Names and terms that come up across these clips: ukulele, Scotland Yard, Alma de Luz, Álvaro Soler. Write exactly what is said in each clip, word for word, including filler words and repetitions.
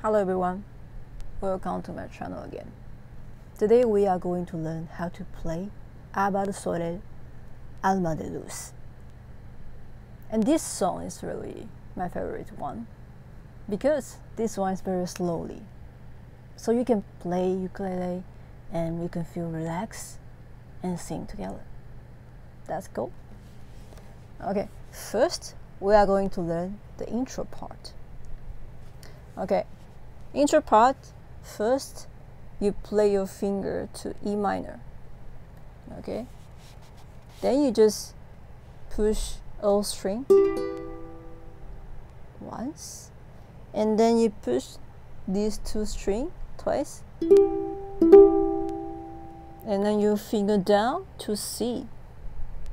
Hello everyone, welcome to my channel again. Today we are going to learn how to play Álvaro Soler, Alma de Luz. And this song is really my favorite one, because this one is very slowly. So you can play ukulele and we can feel relaxed and sing together. That's cool. Okay, first we are going to learn the intro part. Okay. Intro part, first you play your finger to E minor, okay? Then you just push O string once, and then you push these two strings twice, and then you finger down to C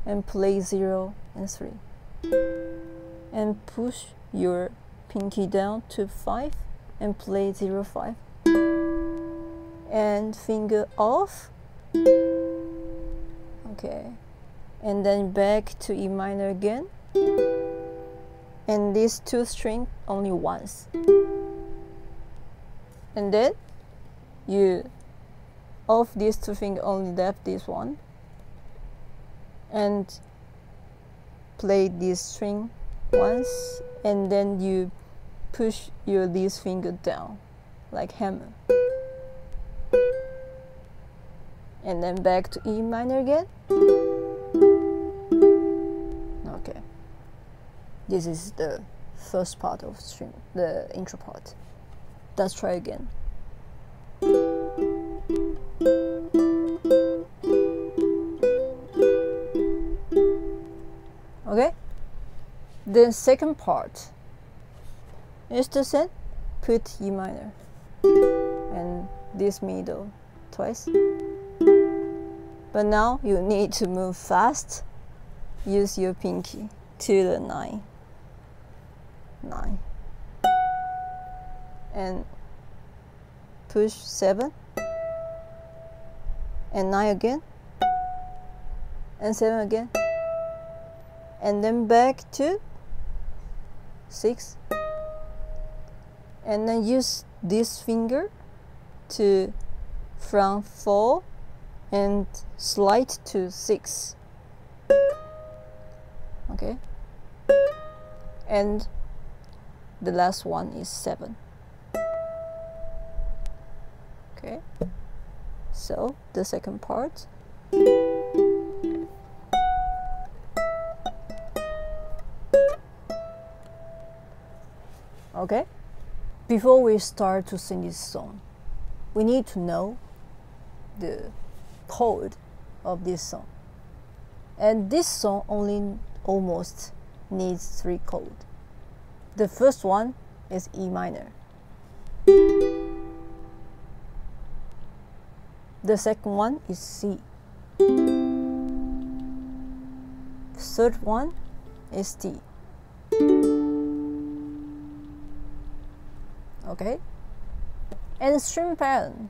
and play zero and three, and push your pinky down to five and play zero five, and finger off, okay, and then back to E minor again, and these two strings only once, and then you off these two fingers, only left this one, and play this string once, and then you push your this finger down like hammer, and then back to E minor again. Okay, this is the first part of string, the intro part. Let's try again. Okay, the second part is to set, put E minor and this middle twice, but now you need to move fast. Use your pinky to the nine, nine, and push seven and nine again and seven again, and then back to six. And then use this finger to from four and slide to six. Okay. And the last one is seven. Okay. So the second part. Okay. Before we start to sing this song, we need to know the chord of this song. And this song only almost needs three chords. The first one is E minor. The second one is C. Third one is D. Okay, and string pattern.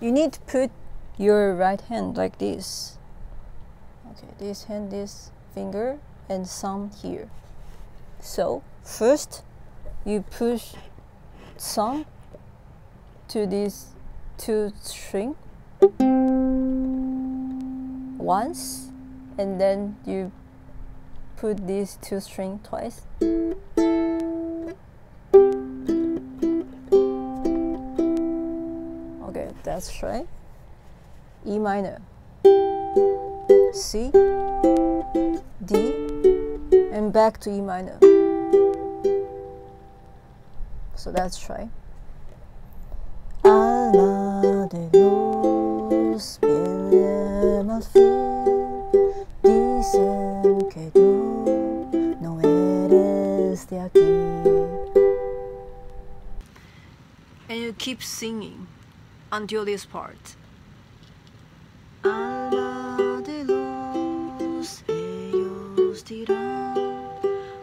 You need to put your right hand like this. Okay, this hand, this finger, and thumb here. So first, you push thumb to these two string once, and then you put these two string twice. Let's try E minor, C, D, and back to E minor. So let's try. Alma de luz, piel de marfil, dicen que tú no eres de aquí. And you keep singing until this part. Alma de luz, ellos dirán,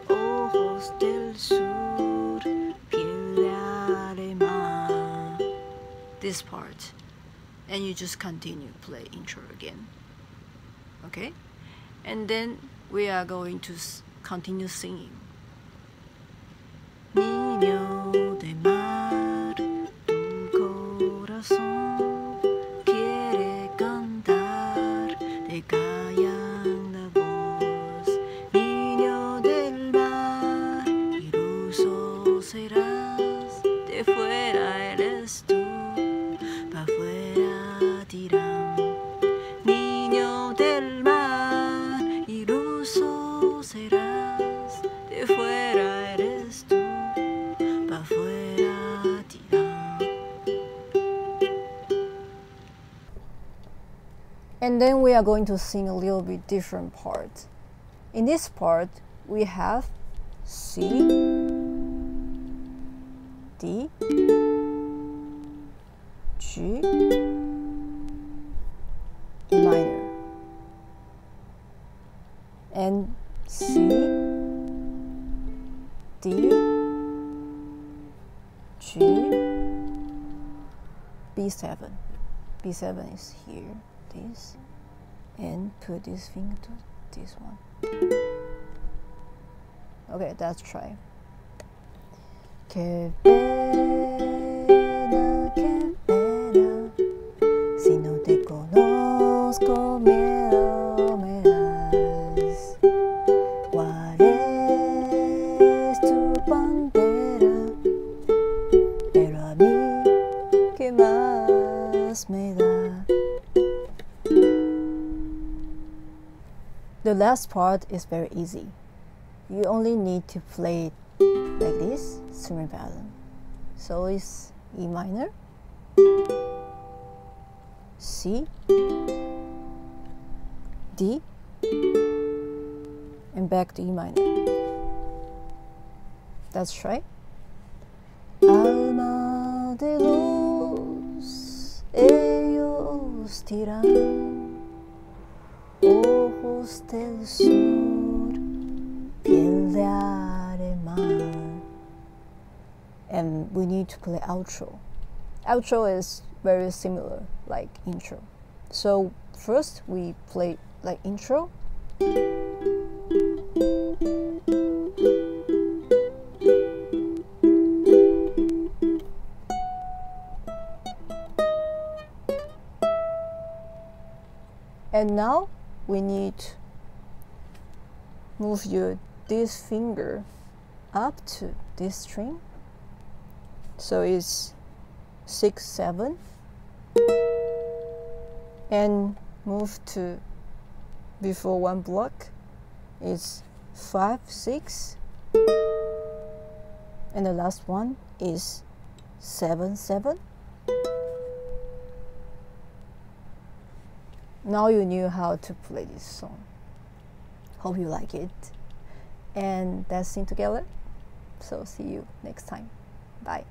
ojos del sur, piel de arena. This part, and you just continue play intro again. Okay, and then we are going to continue singing. Niño serás, de fuera eres tú, pa' fuera dirán, niño del mar, iluso serás, de fuera eres tú, pa' fuera dirán. And then we are going to sing a little bit different part. In this part, we have C, D, G, minor, and C, D, G, B seven. B seven is here, this, and put this finger to this one. Okay, let's try. Qué pena, qué pena, si no te conozco miedo me das. ¿Cuál es tu bandera? Pero a mí, ¿qué más me da? The last part is very easy. You only need to play it like this string pattern. So it's E minor, C, D, and back to E minor. Let's try. Alma de luz, ellos tiran, ojos del sur, piel de aremal. And we need to play outro. Outro is very similar, like intro. So first we play like intro. And now we need to move your this finger up to this string. So it's six, seven, and move to before one block. It's five, six, and the last one is seven, seven. Now you knew how to play this song. Hope you like it, and let's sing together. So see you next time. Bye.